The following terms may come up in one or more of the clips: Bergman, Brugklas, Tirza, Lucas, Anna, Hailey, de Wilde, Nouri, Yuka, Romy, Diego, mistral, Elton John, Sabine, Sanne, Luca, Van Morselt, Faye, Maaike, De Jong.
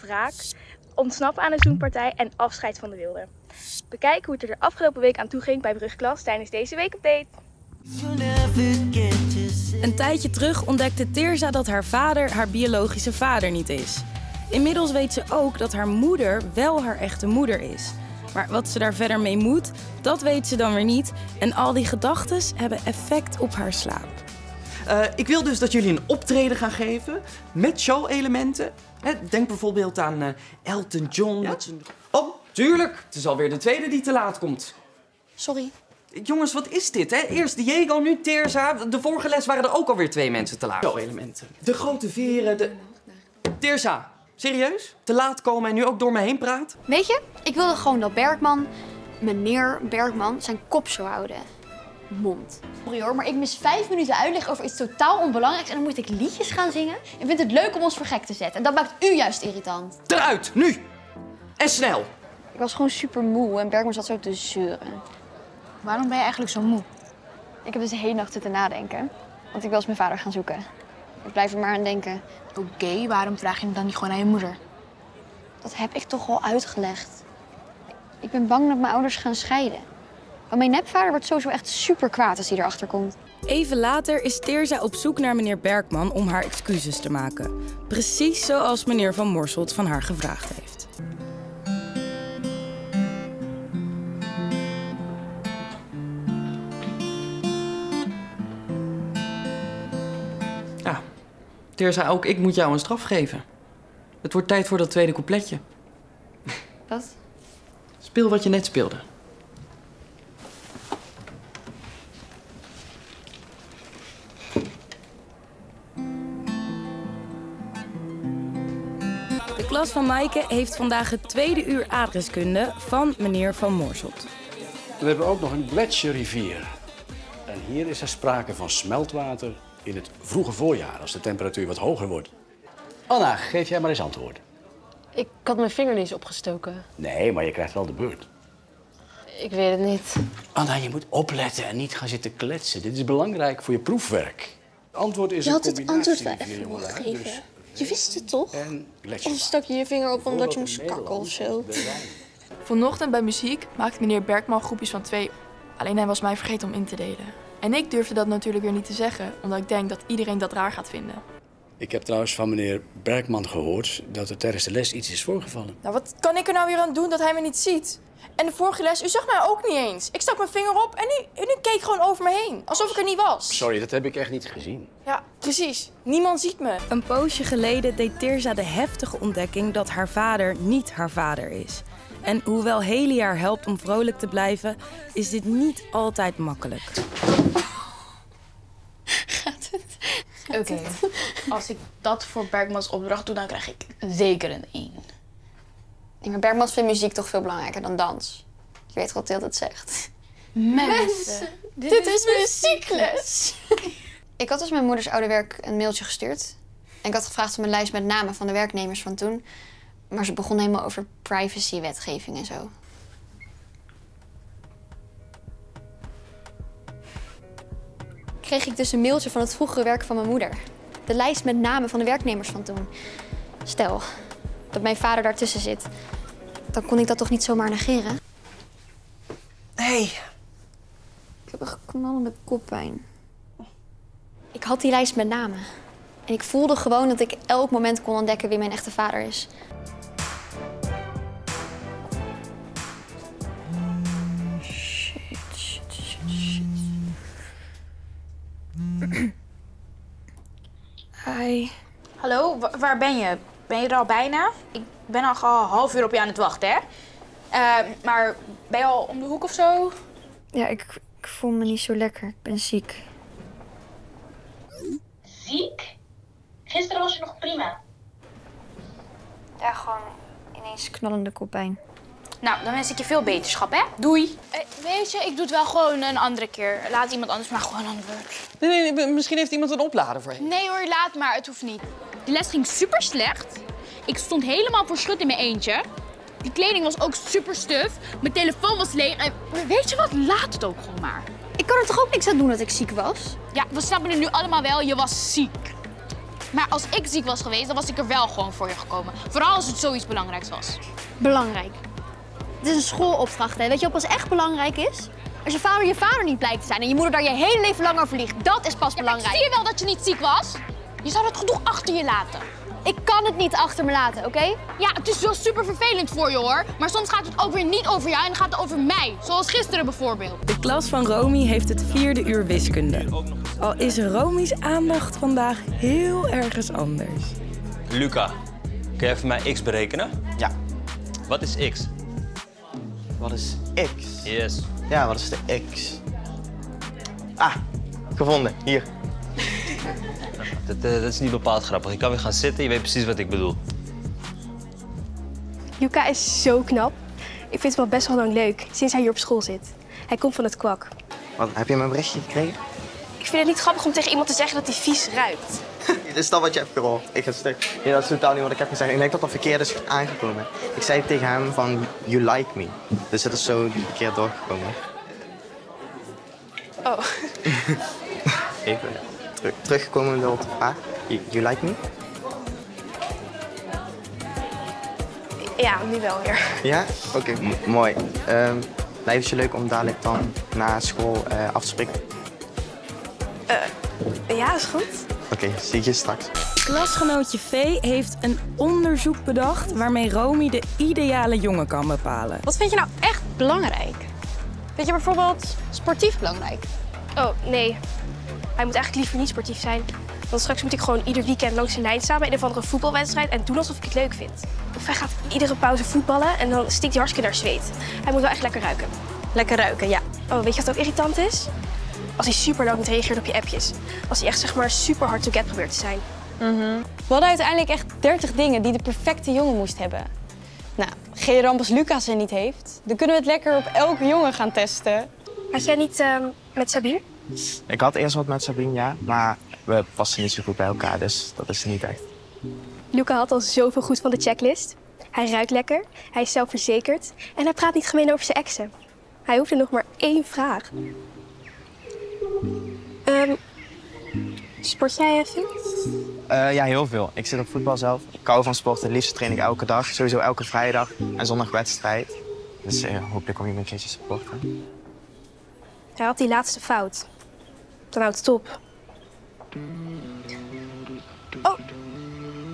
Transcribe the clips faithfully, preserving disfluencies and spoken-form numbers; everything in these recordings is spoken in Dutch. wraak, ontsnappen aan een zoenpartij en afscheid van de Wilde. Bekijk hoe het er de afgelopen week aan toe ging bij Brugklas tijdens deze weekupdate. Een tijdje terug ontdekte Tirza dat haar vader haar biologische vader niet is. Inmiddels weet ze ook dat haar moeder wel haar echte moeder is. Maar wat ze daar verder mee moet, dat weet ze dan weer niet. En al die gedachten hebben effect op haar slaap. Uh, ik wil dus dat jullie een optreden gaan geven met show-elementen. Denk bijvoorbeeld aan uh, Elton John. Ja? Met oh, tuurlijk. Het is alweer de tweede die te laat komt. Sorry. Jongens, wat is dit? Hè? Eerst Diego, nu Tirza. De vorige les waren er ook alweer twee mensen te laat. Show-elementen. De grote veren, de... Tirza. Serieus? Te laat komen en nu ook door me heen praat? Weet je, ik wilde gewoon dat Bergman, meneer Bergman, zijn kop zou houden. Mond. Sorry hoor, maar ik mis vijf minuten uitleg over iets totaal onbelangrijks en dan moet ik liedjes gaan zingen. Ik vind het leuk om ons voor gek te zetten en dat maakt u juist irritant. Eruit, nu! En snel! Ik was gewoon super moe en Bergman zat zo te zeuren. Waarom ben je eigenlijk zo moe? Ik heb dus de hele nacht zitten nadenken, want ik wil eens mijn vader gaan zoeken. Ik blijf er maar aan denken. Oké, okay, waarom vraag je hem dan niet gewoon aan je moeder? Dat heb ik toch al uitgelegd. Ik ben bang dat mijn ouders gaan scheiden. Want mijn nepvader wordt sowieso echt super kwaad als hij erachter komt. Even later is Tirza op zoek naar meneer Bergman om haar excuses te maken. Precies zoals meneer Van Morselt van haar gevraagd heeft. Tirza, ook ik moet jou een straf geven. Het wordt tijd voor dat tweede coupletje. Wat? Speel wat je net speelde. De klas van Maaike heeft vandaag het tweede uur aardrijkskunde van meneer Van Morselt. We hebben ook nog een gletsjerrivier. En hier is er sprake van smeltwater in het vroege voorjaar, als de temperatuur wat hoger wordt. Anna, geef jij maar eens antwoord. Ik had mijn vinger niet eens opgestoken. Nee, maar je krijgt wel de beurt. Ik weet het niet. Anna, je moet opletten en niet gaan zitten kletsen. Dit is belangrijk voor je proefwerk. Het antwoord is je een combinatie. Je had het antwoord wel even gegeven. Dus je wist het toch? Of stak je je vinger op omdat je moest kakken of zo? Vanochtend bij muziek maakte meneer Bergman groepjes van twee. Alleen hij was mij vergeten om in te delen. En ik durfde dat natuurlijk weer niet te zeggen, omdat ik denk dat iedereen dat raar gaat vinden. Ik heb trouwens van meneer Bergman gehoord dat er tijdens de les iets is voorgevallen. Nou, wat kan ik er nou weer aan doen dat hij me niet ziet? En de vorige les, u zag mij ook niet eens. Ik stak mijn vinger op en u, en u keek gewoon over me heen, alsof ik er niet was. Sorry, dat heb ik echt niet gezien. Ja, precies. Niemand ziet me. Een poosje geleden deed Tirza de heftige ontdekking dat haar vader niet haar vader is. En hoewel Hailey haar helpt om vrolijk te blijven, is dit niet altijd makkelijk. Gaat het? Oké, okay. Als ik dat voor Bergmans opdracht doe, dan krijg ik zeker een één. Nee, maar Bergmans vindt muziek toch veel belangrijker dan dans. Je weet wat hij altijd zegt. Mensen, Mensen dit, dit is muziekles. Ik had dus mijn moeders oude werk een mailtje gestuurd. En ik had gevraagd om een lijst met namen van de werknemers van toen. Maar ze begon helemaal over privacywetgeving en zo. Kreeg ik dus een mailtje van het vroegere werk van mijn moeder. De lijst met namen van de werknemers van toen. Stel dat mijn vader daartussen zit, dan kon ik dat toch niet zomaar negeren? Hé. Hey. Ik heb een geknallende koppijn. Ik had die lijst met namen. En ik voelde gewoon dat ik elk moment kon ontdekken wie mijn echte vader is. Hi. Hallo, waar ben je? Ben je er al bijna? Ik ben al een half uur op je aan het wachten, hè? Uh, maar ben je al om de hoek of zo? Ja, ik, ik voel me niet zo lekker. Ik ben ziek. Ziek? Gisteren was je nog prima. Ja, gewoon ineens knallende koppijn. Nou, dan wens ik je veel beterschap, hè? Doei. Uh, weet je, ik doe het wel gewoon een andere keer. Laat iemand anders maar gewoon aan het werk. Nee, nee, nee, misschien heeft iemand een oplader voor je. Nee hoor, laat maar. Het hoeft niet. De les ging super slecht. Ik stond helemaal voor schut in mijn eentje. Die kleding was ook super suf. Mijn telefoon was leeg. En weet je wat? Laat het ook gewoon maar. Ik kan er toch ook niks aan doen dat ik ziek was? Ja, we snappen het nu allemaal wel. Je was ziek. Maar als ik ziek was geweest, dan was ik er wel gewoon voor je gekomen. Vooral als het zoiets belangrijks was. Belangrijk. Het is een schoolopdracht, hè. Weet je ook wat echt belangrijk is? Als je vader je vader niet blijkt te zijn en je moeder daar je hele leven lang over liegt, dat is pas ja, belangrijk. Zie je wel dat je niet ziek was? Je zou dat gedoe achter je laten. Ik kan het niet achter me laten, oké? Okay? Ja, het is wel super vervelend voor je, hoor. Maar soms gaat het ook weer niet over jou en gaat het over mij. Zoals gisteren bijvoorbeeld. De klas van Romy heeft het vierde uur wiskunde. Al is Romy's aandacht vandaag heel ergens anders. Luca, kun jij voor mij x berekenen? Ja. Wat is x? Wat is x? Yes. Ja, wat is de x? Ah, gevonden. Hier. Dat, dat is niet bepaald grappig. Je kan weer gaan zitten, je weet precies wat ik bedoel. Yuka is zo knap. Ik vind het wel best wel lang leuk, sinds hij hier op school zit. Hij komt van het kwak. Wat, heb je mijn berichtje gekregen? Ik vind het niet grappig om tegen iemand te zeggen dat hij vies ruikt. Is dat wat je hebt, Carol? Ik ga stuk. Ja, dat is totaal niet wat ik heb gezegd. Ik denk dat dat verkeerd is aangekomen. Ik zei tegen hem van, you like me. Dus dat is zo verkeerd doorgekomen. Oh. Even. Teruggekomen op de vraag. You, you like me? Ja, nu wel weer. Ja? Oké, okay, mooi. Um, lijkt het je leuk om dadelijk dan na school uh, af te spreken? Uh, ja, is goed. Oké, okay, zie ik je straks. Klasgenootje Faye heeft een onderzoek bedacht waarmee Romy de ideale jongen kan bepalen. Wat vind je nou echt belangrijk? Vind je bijvoorbeeld sportief belangrijk? Oh, nee. Hij moet eigenlijk liever niet sportief zijn. Want straks moet ik gewoon ieder weekend langs de lijn staan bij een of andere voetbalwedstrijd en doen alsof ik het leuk vind. Of hij gaat iedere pauze voetballen en dan stinkt hij hartstikke naar zweet. Hij moet wel echt lekker ruiken. Lekker ruiken, ja. Oh, weet je wat ook irritant is? Als hij super lang niet reageert op je appjes. Als hij echt, zeg maar, super hard to get probeert te zijn. Mm-hmm. We hadden uiteindelijk echt dertig dingen die de perfecte jongen moest hebben. Nou, geen ramp als Lucas er niet heeft. Dan kunnen we het lekker op elke jongen gaan testen. Had jij niet uh, met Sabine? Ik had eerst wat met Sabine, ja, maar we passen niet zo goed bij elkaar, dus dat is niet echt. Luca had al zoveel goed van de checklist. Hij ruikt lekker, hij is zelfverzekerd en hij praat niet gemeen over zijn exen. Hij hoefde nog maar één vraag. Um, sport jij even? Uh, ja, heel veel. Ik zit op voetbal zelf. Ik hou van sport. Het liefst train ik elke dag, sowieso elke vrijdag en zondag wedstrijd. Dus uh, hopelijk kom je me een keertje supporten. Hij had die laatste fout. Dan houdt het op. Oh,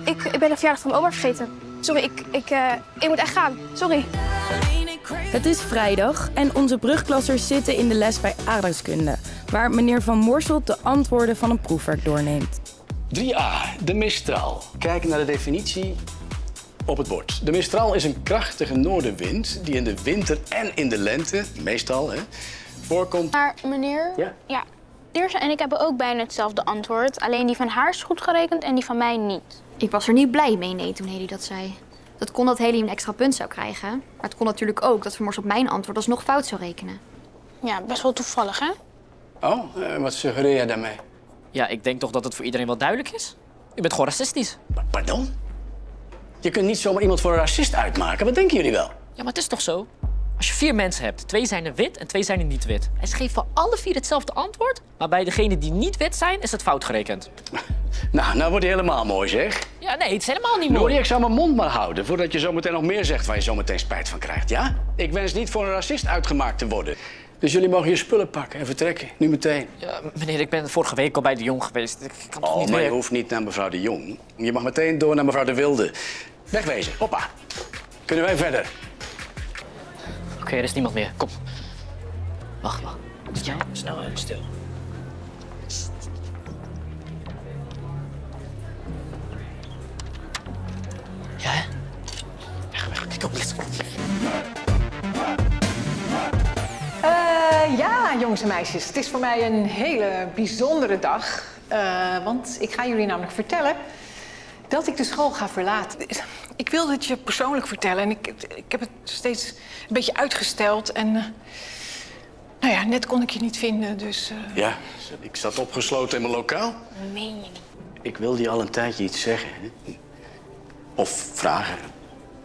ik, ik ben de verjaardag van mijn oma vergeten. Sorry, ik, ik, uh, ik moet echt gaan. Sorry. Het is vrijdag en onze brugklassers zitten in de les bij aardrijkskunde, waar meneer Van Morselt de antwoorden van een proefwerk doorneemt. drie a, de mistral. Kijken naar de definitie op het bord. De mistral is een krachtige noordenwind die in de winter en in de lente, meestal, hè, voorkomt. Maar meneer, ja? Ja, Tirza en ik hebben ook bijna hetzelfde antwoord. Alleen die van haar is goed gerekend en die van mij niet. Ik was er niet blij mee, nee, toen Hailey dat zei. Dat kon dat Hailey een extra punt zou krijgen. Maar het kon natuurlijk ook dat Van Morselt op mijn antwoord alsnog fout zou rekenen. Ja, best wel toevallig, hè? Oh, eh, wat suggereer jij daarmee? Ja, ik denk toch dat het voor iedereen wel duidelijk is. Je bent gewoon racistisch. Pardon? Je kunt niet zomaar iemand voor een racist uitmaken. Wat denken jullie wel? Ja, maar het is toch zo? Als je vier mensen hebt, twee zijn er wit en twee zijn er niet wit. En ze geven voor alle vier hetzelfde antwoord, maar bij degenen die niet wit zijn, is het fout gerekend. Nou, nou wordt het helemaal mooi, zeg. Ja, nee, het is helemaal niet mooi. Nouri, ik zou mijn mond maar houden voordat je zometeen nog meer zegt waar je zometeen spijt van krijgt, ja? Ik wens niet voor een racist uitgemaakt te worden. Dus jullie mogen je spullen pakken en vertrekken, nu meteen. Ja, meneer, ik ben vorige week al bij De Jong geweest. Ik kan toch oh, niet maar weer... je hoeft niet naar mevrouw De Jong. Je mag meteen door naar mevrouw De Wilde. Wegwezen, hoppa. Kunnen wij verder? Oké, okay, er is niemand meer. Kom. Wacht, wacht. Snel, snel en stil. Ja, hè? Weg, weg. Kijk op, let's go. Uh, ja, jongens en meisjes. Het is voor mij een hele bijzondere dag. Uh, want ik ga jullie namelijk vertellen dat ik de school ga verlaten. Ik wilde het je persoonlijk vertellen en ik, ik heb het steeds een beetje uitgesteld en... Uh, nou ja, net kon ik je niet vinden, dus... Uh... Ja, ik zat opgesloten in mijn lokaal. Meen je niet? Ik wilde je al een tijdje iets zeggen. Hè? Of vragen.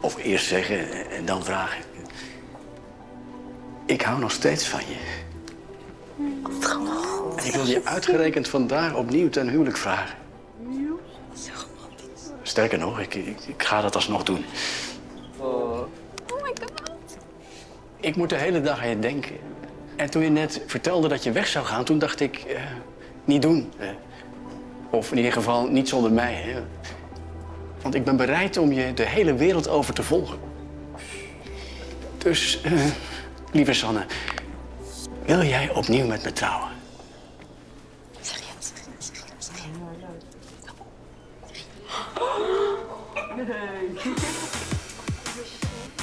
Of eerst zeggen en dan vragen. Ik hou nog steeds van je. En ik wilde je uitgerekend vandaag opnieuw ten huwelijk vragen. Sterker nog, ik, ik, ik ga dat alsnog doen. Oh. Oh my god. Ik moet de hele dag aan je denken. En toen je net vertelde dat je weg zou gaan, toen dacht ik... Uh, niet doen. Uh, of in ieder geval niet zonder mij. Hè. Want ik ben bereid om je de hele wereld over te volgen. Dus, uh, lieve Sanne... wil jij opnieuw met me trouwen? Serieus? Serieus? Nee.